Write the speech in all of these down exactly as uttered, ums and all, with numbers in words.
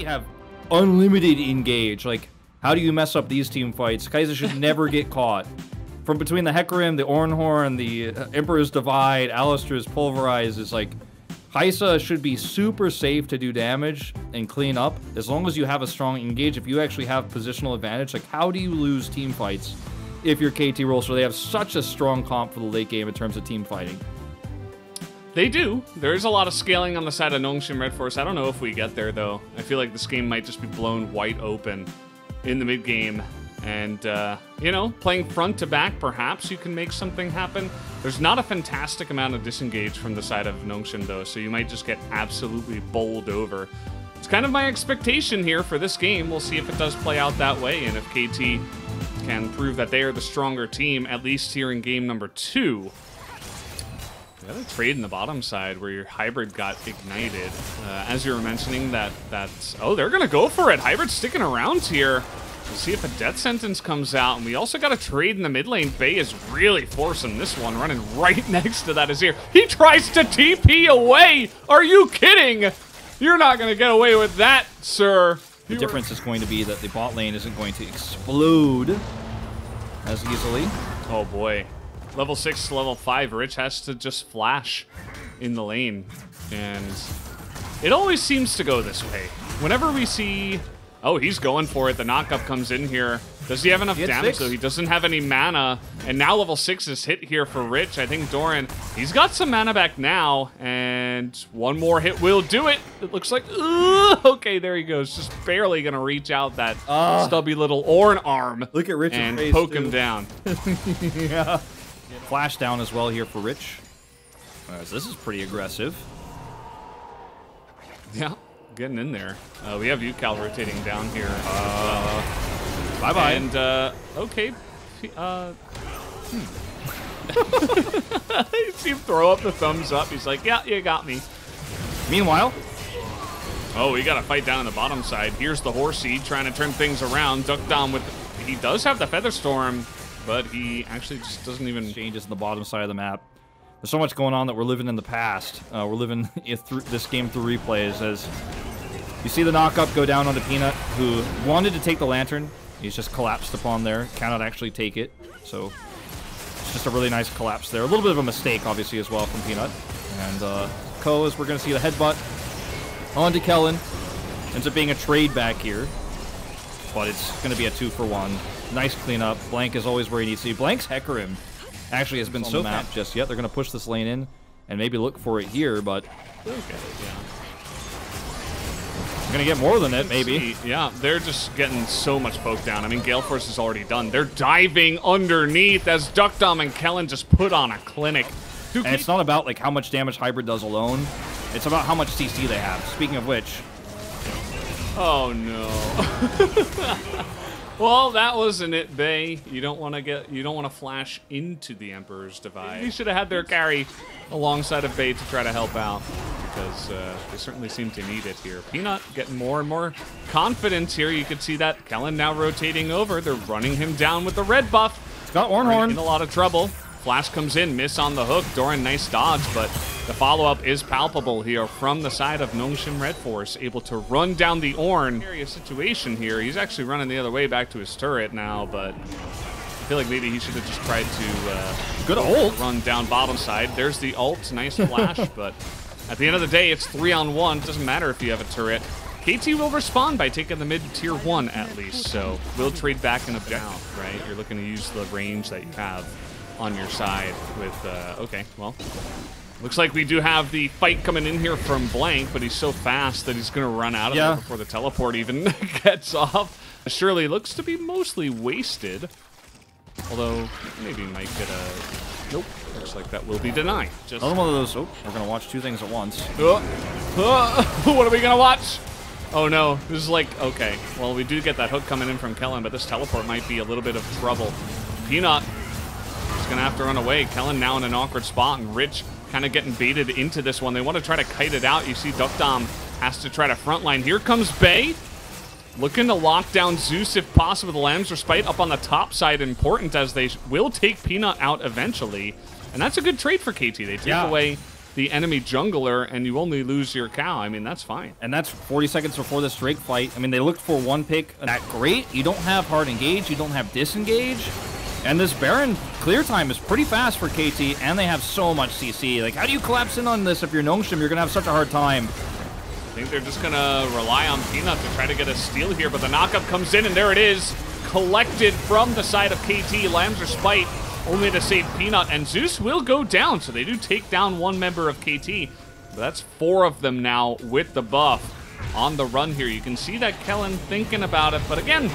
K T have unlimited engage. Like, how do you mess up these team fights? Kai'Sa should never get caught. From between the Hecarim, the Ornhorn, the Emperor's Divide, Alistair's Pulverize, is like, Kai'Sa should be super safe to do damage and clean up as long as you have a strong engage. If you actually have positional advantage, like, how do you lose team fights if you're K T Rolster? They have such a strong comp for the late game in terms of team fighting. They do. There is a lot of scaling on the side of Nongshim Red Force. I don't know if we get there, though. I feel like this game might just be blown wide open in the mid-game. And, uh, you know, playing front-to-back, perhaps you can make something happen. There's not a fantastic amount of disengage from the side of Nongshim, though, so you might just get absolutely bowled over. It's kind of my expectation here for this game. We'll see if it does play out that way, and if K T can prove that they are the stronger team, at least here in game number two. The other trade in the bottom side where your Hybrid got ignited. Uh, as you were mentioning, that that's... Oh, they're going to go for it. Hybrid sticking around here. We'll see if a death sentence comes out. And we also got a trade in the mid lane. Bay is really forcing this one, running right next to that Azir. He tries to T P away. Are you kidding? You're not going to get away with that, sir. The you difference were... is going to be that the bot lane isn't going to explode as easily. Oh, boy. Level six to level five, Rich has to just flash in the lane. And it always seems to go this way. Whenever we see... Oh, he's going for it. The knockup comes in here. Does he have enough damage? So he doesn't have any mana. And now level six is hit here for Rich. I think Doran, he's got some mana back now. And one more hit will do it. It looks like... Ooh, okay, there he goes. Just barely going to reach out that uh, stubby little Orn arm. Look at Rich's and face, poke dude. him down. Yeah. Flash down as well here for Rich. Uh, so this is pretty aggressive. Yeah, getting in there. Uh, we have Ucal rotating down here. Uh, bye bye. And uh, okay. Uh, hmm. You see him throw up the thumbs up. He's like, yeah, you got me. Meanwhile. Oh, we got a fight down on the bottom side. Here's the horsey trying to turn things around. DuckDom with. He does have the Featherstorm. But he actually just doesn't even... Changes in the bottom side of the map. There's so much going on that we're living in the past. Uh, we're living this game through replays as... You see the knock-up go down onto Peanut, who wanted to take the lantern. He's just collapsed upon there. Cannot actually take it. So, it's just a really nice collapse there. A little bit of a mistake, obviously, as well from Peanut. And uh, Ko is we're going to see the headbutt onto Kellin. Ends up being a trade back here. But it's going to be a two for one. Nice cleanup. Blank is always where he needs to be. Blank's Hecarim actually has been so map just yet. They're going to push this lane in and maybe look for it here, but okay, yeah. We're going to get more than it, maybe. See. Yeah, they're just getting so much poke down. I mean, Galeforce is already done. They're diving underneath as DuckDom and Kellin just put on a clinic. Dude, and it's not about like how much damage Hybrid does alone. It's about how much C C they have. Speaking of which... Oh, no. Well, that wasn't it, Bay. You don't want to get, you don't want to flash into the Emperor's Divide. You should have had their carry alongside of Bay to try to help out because uh, they certainly seem to need it here. Peanut getting more and more confidence here. You could see that Kellin now rotating over. They're running him down with the red buff. It's got Ornhorn in a lot of trouble. Flash comes in, miss on the hook. Doran, nice dodge, but the follow-up is palpable here from the side of Nongshim Red Force, able to run down the Orn. Area situation here. He's actually running the other way back to his turret now, but I feel like maybe he should have just tried to uh, good ult. Run down bottom side. There's the ult, nice flash, but at the end of the day, it's three on one. It doesn't matter if you have a turret. K T will respond by taking the mid tier one at least, so we'll trade back and up down, right? You're looking to use the range that you have on your side with, uh, okay, well, looks like we do have the fight coming in here from Blank, but he's so fast that he's going to run out of yeah. it before the teleport even gets off. Surely looks to be mostly wasted, although maybe might get a, nope, looks like that will be denied. Just another one of those, oh, we're going to watch two things at once. Oh, oh, what are we going to watch? Oh no, this is like, okay, well, we do get that hook coming in from Kellin, but this teleport might be a little bit of trouble. Peanut. Gonna have to run away. Kellin now in an awkward spot, and Rich kind of getting baited into this one. They want to try to kite it out. You see DuckDom has to try to frontline. Here comes Bay, looking to lock down Zeus if possible. The Lamb's Respite up on the top side, important as they will take Peanut out eventually. And that's a good trade for K T. They take yeah. away the enemy jungler and you only lose your cow. I mean, that's fine. And that's forty seconds before this Drake fight. I mean, they looked for one pick. Not great. You don't have hard engage. You don't have disengage. And this Baron clear time is pretty fast for K T, and they have so much C C. Like, how do you collapse in on this if you're Nongshim? You're going to have such a hard time. I think they're just going to rely on Peanut to try to get a steal here, but the knockup comes in, and there it is. Collected from the side of K T. Lamb's respite only to save Peanut, and Zeus will go down, so they do take down one member of K T. But that's four of them now with the buff on the run here. You can see that Kellin thinking about it, but again...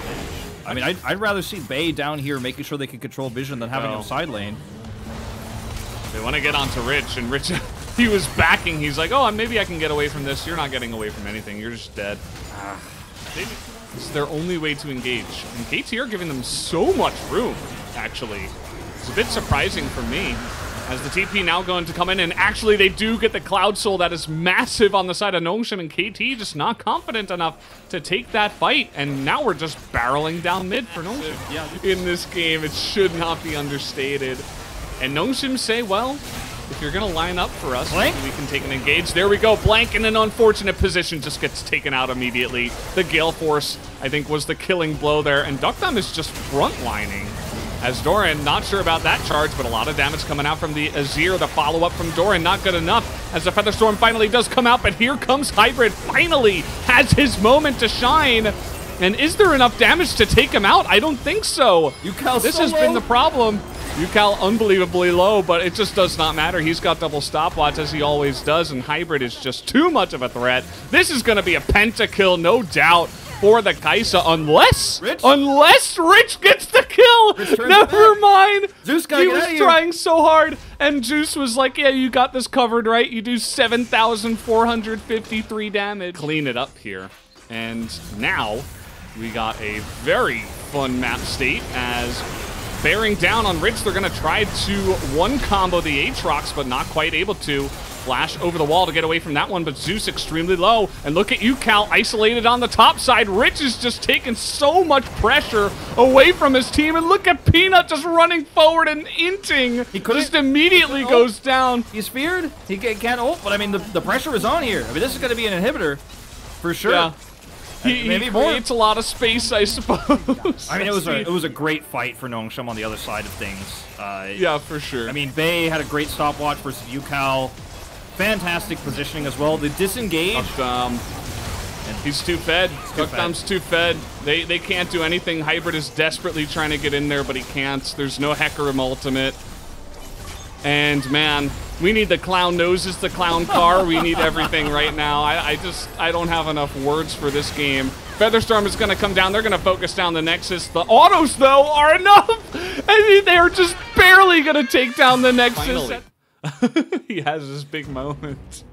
I mean, I'd, I'd rather see Bay down here making sure they can control vision than having oh. him side lane. They want to get onto Rich, and Rich, he was backing. He's like, oh, maybe I can get away from this. You're not getting away from anything. You're just dead. Ah. They, it's their only way to engage. And K T are giving them so much room, actually. It's a bit surprising for me. As the T P now going to come in, and actually they do get the Cloud Soul that is massive on the side of Nongshim, and K T just not confident enough to take that fight, and now we're just barreling down mid for Nongshim. Yeah. In this game, it should not be understated. And Nongshim say, well, if you're going to line up for us, Blank? Maybe we can take an engage. There we go, Blank in an unfortunate position, just gets taken out immediately. The Galeforce, I think, was the killing blow there, and DuckDom is just frontlining. As Doran, not sure about that charge, but a lot of damage coming out from the Azir. The follow-up from Doran, not good enough. As the Featherstorm finally does come out, but here comes Hybrid. Finally has his moment to shine. And is there enough damage to take him out? I don't think so. Ucal this solo. has been the problem. Ucal unbelievably low, but it just does not matter. He's got double stopwatch, as he always does, and Hybrid is just too much of a threat. This is going to be a pentakill, no doubt, for the Kai'Sa, unless Rich? unless Rich gets the kill. Never mind. Zeus got he was trying so hard, and Zeus was like, "Yeah, you got this covered, right? You do seven thousand four hundred fifty-three damage. Clean it up here." And now we got a very fun map state as bearing down on Rich. They're gonna try to one combo the Aatrox, but not quite able to. Flash over the wall to get away from that one, but Zeus extremely low. And look at Ucal isolated on the top side. Rich is just taking so much pressure away from his team. And look at Peanut just running forward and inting. He just immediately he goes down. He's feared. He can't ult, but I mean, the, the pressure is on here. I mean, this is going to be an inhibitor for sure. Yeah. He, Maybe he creates more. a lot of space, I suppose. I mean, it was a it was a great fight for Nongshim on the other side of things. Uh, yeah, for sure. I mean, Bay had a great stopwatch versus Ucal. Fantastic positioning as well. The disengage. Dokdam. He's too fed. Dokdam's too fed. They they can't do anything. Hybrid is desperately trying to get in there, but he can't. There's no Hecarim ultimate. And man, we need the clown noses, the clown car. We need everything right now. I, I just I don't have enough words for this game. Featherstorm is going to come down. They're going to focus down the Nexus. The autos though are enough, and they are just barely going to take down the Nexus. Finally. He has this big moment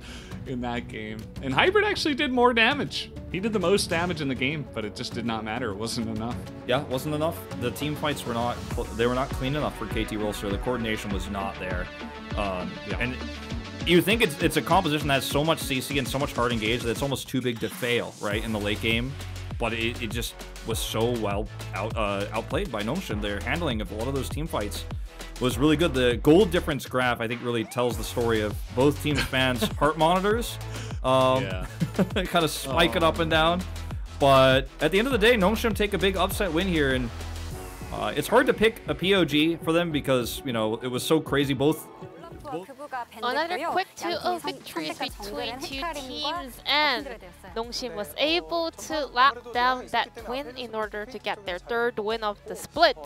in that game. And Hybrid actually did more damage. He did the most damage in the game, but it just did not matter. It wasn't enough. Yeah, it wasn't enough. The team fights were not, they were not clean enough for K T Rolster. The coordination was not there. Um, yeah. And you think it's, it's a composition that has so much C C and so much hard engage that it's almost too big to fail, right, in the late game. But it, it just was so well out, uh, outplayed by Nongshim. Their handling of a lot of those team fights was really good. The goal difference graph, I think, really tells the story of both teams' fans' heart monitors. Um, yeah. Kind of spiking oh. up and down. But at the end of the day, Nongshim take a big upset win here. And uh, it's hard to pick a P O G for them because, you know, it was so crazy. Both... Another quick two zero victory between two teams, and Nongshim was able to lock down that win in order to get their third win of the split.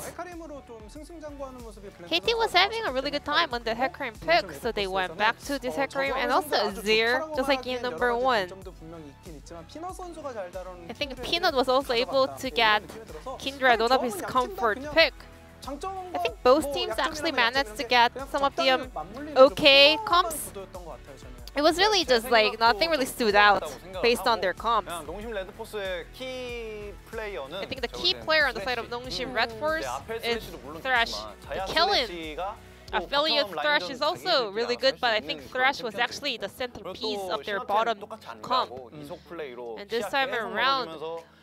K T was having a really good time on the Hecarim pick, so they went back to this Hecarim and also Azir, just like game number one. I think Peanut was also able to get Kindred, one of his comfort pick. I think both teams actually managed to get some of the um, okay comps. It was really just like nothing really stood out based on their comps. I think the key player on the side of Nongshim Red Force is Thresh. Kellin, affiliate Thresh, is also really good, but I think Thresh was actually the centerpiece of their bottom comp. Mm. And this time around,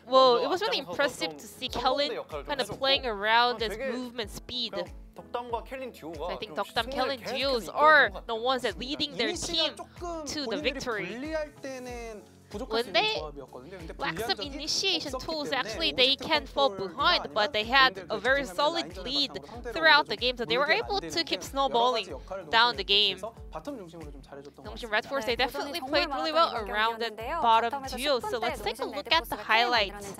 well, it was really impressive to see Kellin kind of playing around his movement speed. So I think Dokdam Kellin duos are the ones that leading their team to the victory. When they lack some initiation tools, actually they can fall behind, but they had a very solid lead throughout the game, so they were able to keep snowballing down the game. Nongshim Red Force, they definitely played really well around that bottom duo, so let's take a look at the highlights.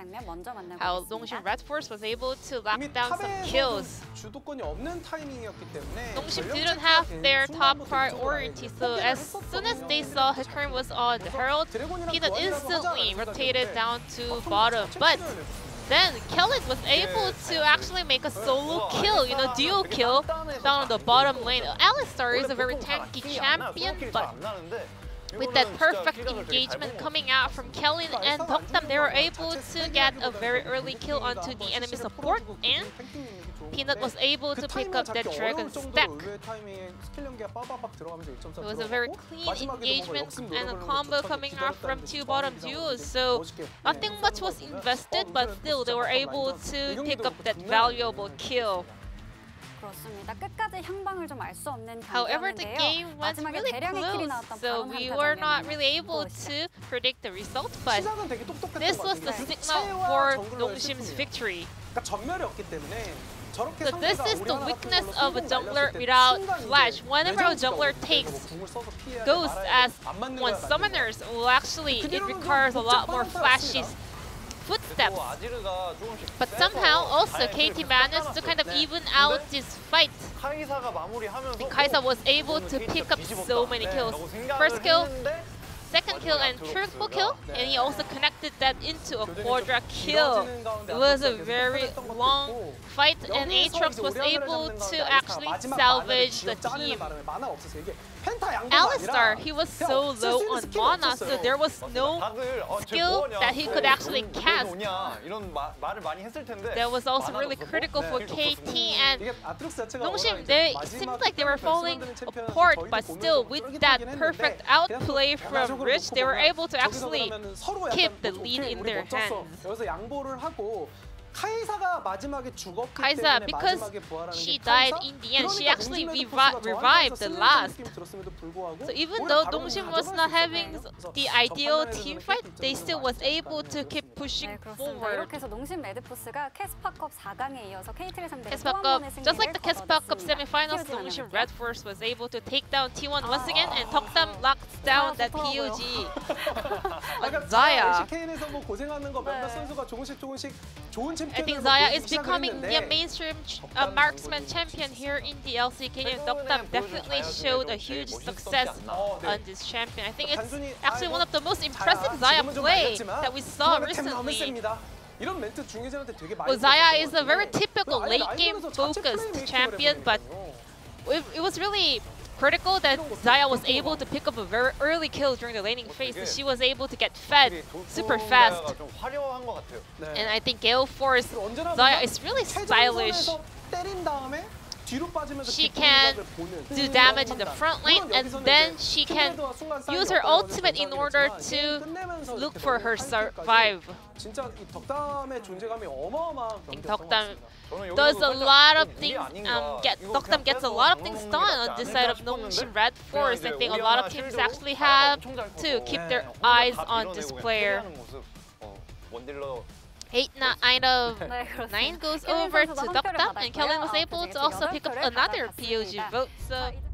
How Nongshim Red Force was able to lock down some kills. Nongshim didn't have their top priority, so as soon as they saw Hecarim was on the Herald, Peanut instantly rotated down to bottom, but then Kellin was able to actually make a solo kill, you know, duo kill down on the bottom lane. Alistair is a very tanky champion, but with that perfect engagement coming out from Kellin and Dokdam, they were able to get a very early kill onto the enemy support, and Peanut was able to pick up that dragon stack. It was a very clean engagement and a combo coming out from two bottom duos, so nothing much was invested, but still they were able to pick up that valuable kill. However, the game was really close, so we were not really able to predict the result, but this was the signal for Nongshim's victory. So this is the weakness of a jungler without flash. Whenever a jungler takes Ghost as one summoners, well, actually it requires a lot more flashes footsteps. But somehow also K T managed to kind of even out this fight. And Kai'Sa was able to pick up so many kills. First kill, second kill, and triple kill, and he also connected that into a quadra kill. It was a very long fight, and Aatrox was able to actually salvage the team. Alistair, he was so low on mana, so there was no skill that he could actually cast. That was also really critical for K T, and Nongshim, they, it seemed like they were falling apart, but still with that perfect outplay from Rich, they were able to actually keep the lead in their hands. Kai'Sa, because she died in the end, she actually revi revived the last. So even though Nongshim was not having the ideal team fight, they still was able to keep pushing forward. Just like the Kespa Cup semifinals, Nongshim Red Force was able to take down T one once again, and Dokdam locks down that P O G. Xayah. I think Xayah is becoming the mainstream uh, marksman champion here in the L C K, and Dokdam definitely showed a huge success on this champion. I think it's actually one of the most impressive Xayah play that we saw recently. Well, Xayah is a very typical late-game focused champion, but it, it was really critical that Xayah was able to pick up a very early kill during the laning phase, and she was able to get fed super fast. And I think Galeforce, Xayah is really stylish. She can do damage in the front lane, and then she can use her ultimate in order to look for her survive. I think Dokdam does a lot of things. Um, get, Dokdam gets a lot of things done on this side of Nongshim Red Force. I think a lot of teams actually have to keep their eyes on this player. Eight out of nine goes over to Dokdam, and Kellin was able to also pick up another P O G vote. So